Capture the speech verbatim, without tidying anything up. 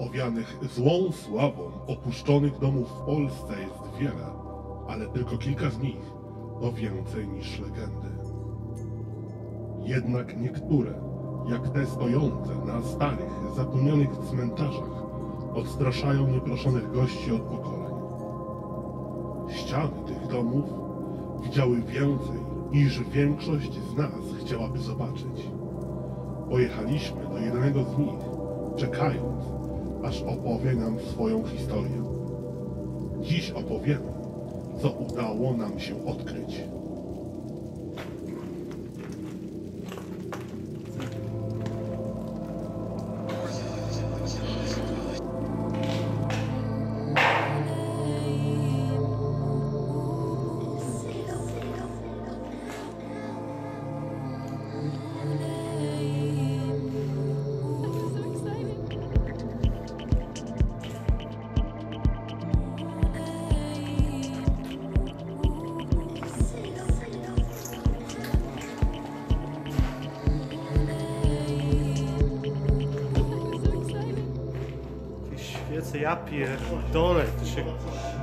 Owianych złą sławą opuszczonych domów w Polsce jest wiele, ale tylko kilka z nich to więcej niż legendy. Jednak niektóre, jak te stojące na starych, zapomnianych cmentarzach, odstraszają nieproszonych gości od pokoleń. Ściany tych domów widziały więcej, niż większość z nas chciałaby zobaczyć. Pojechaliśmy do jednego z nich, czekając, aż opowie nam swoją historię. Dziś opowiemy, co udało nam się odkryć. Ja pierdolę, ty się